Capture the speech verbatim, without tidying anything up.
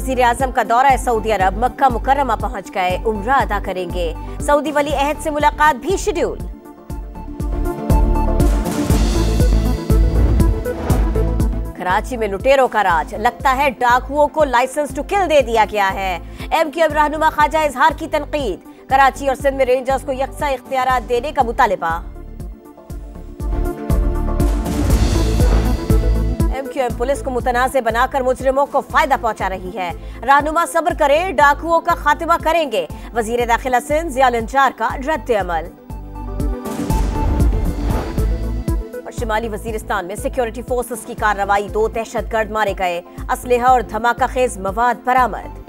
वजीर आजम का दौरा है सऊदी अरब, मक्का मुकर्रमा पहुंच गए, उम्रा अदा करेंगे। सऊदी वली अहद से मुलाकात भी शेड्यूल। कराची में लुटेरों का राज, लगता है डाकुओं को लाइसेंस टू किल दे दिया गया है। एम क्यू एम रहनुमा ख्वाजा इजहार की तनकीद, कराची और सिंध में रेंजर्स को यकसा इख्तियारात देने का मुतालबा। एम क्यू एम पुलिस को मुतनाज़े बनाकर मुजरिमों को फायदा पहुंचा रही है। रहनुमा सब्र करें, डाकुओं का खात्मा करेंगे। वजीर दाखिला सिंध जिया लंजार का रद्द अमल। और शिमाली वजीरिस्तान में सिक्योरिटी फोर्सेस की कार्रवाई, दो दहशत गर्द मारे गए, असलहा और धमाका खेज मवाद बरामद।